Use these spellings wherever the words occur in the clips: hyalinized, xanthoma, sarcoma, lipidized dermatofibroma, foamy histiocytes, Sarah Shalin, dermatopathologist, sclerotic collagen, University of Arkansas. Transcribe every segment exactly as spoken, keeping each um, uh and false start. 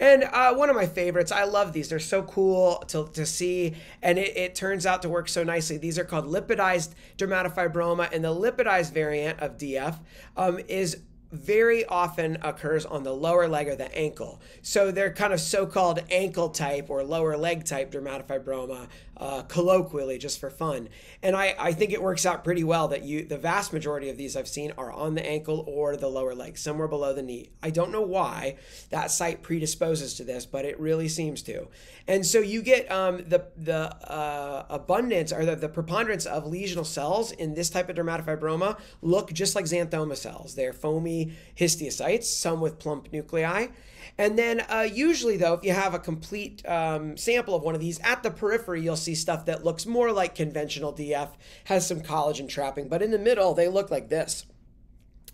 And uh, one of my favorites, I love these. They're so cool to, to see, and it, it turns out to work so nicely. These are called lipidized dermatofibroma, and the lipidized variant of D F um, is very often occurs on the lower leg or the ankle. So they're kind of so-called ankle type or lower leg type dermatofibroma, uh, colloquially, just for fun. And I, I think it works out pretty well that you the vast majority of these I've seen are on the ankle or the lower leg, somewhere below the knee. I don't know why that site predisposes to this, but it really seems to. And so you get um, the, the uh, abundance or the, the preponderance of lesional cells in this type of dermatofibroma look just like xanthoma cells. They're foamy histiocytes, some with plump nuclei. And then uh, usually though, if you have a complete um, sample of one of these at the periphery, you'll see stuff that looks more like conventional D F, has some collagen trapping, but in the middle, they look like this,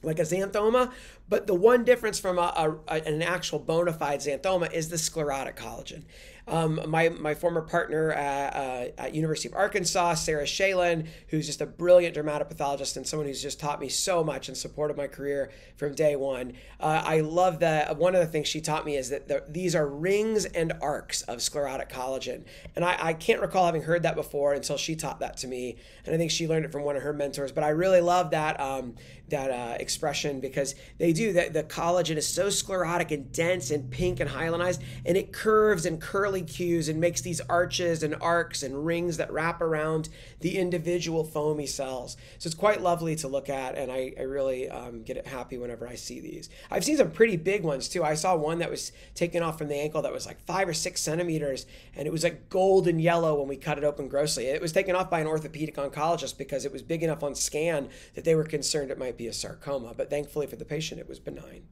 like a xanthoma. But the one difference from a, a, an actual bona fide xanthoma is the sclerotic collagen. Um, my, my former partner at, uh, at University of Arkansas, Sarah Shalin, who's just a brilliant dermatopathologist and someone who's just taught me so much and supported my career from day one. Uh, I love that. One of the things she taught me is that the, these are rings and arcs of sclerotic collagen. And I, I can't recall having heard that before until she taught that to me. And I think she learned it from one of her mentors, but I really love that, um, that uh, expression, because they do that. The collagen is so sclerotic and dense and pink and hyalinized, and it curves and curly cues and makes these arches and arcs and rings that wrap around the individual foamy cells. So it's quite lovely to look at, and I, I really um, get happy whenever I see these. I've seen some pretty big ones too. I saw one that was taken off from the ankle that was like five or six centimeters, and it was like golden yellow when we cut it open grossly. It was taken off by an orthopedic oncologist because it was big enough on scan that they were concerned it might be a sarcoma, but thankfully for the patient, it was benign.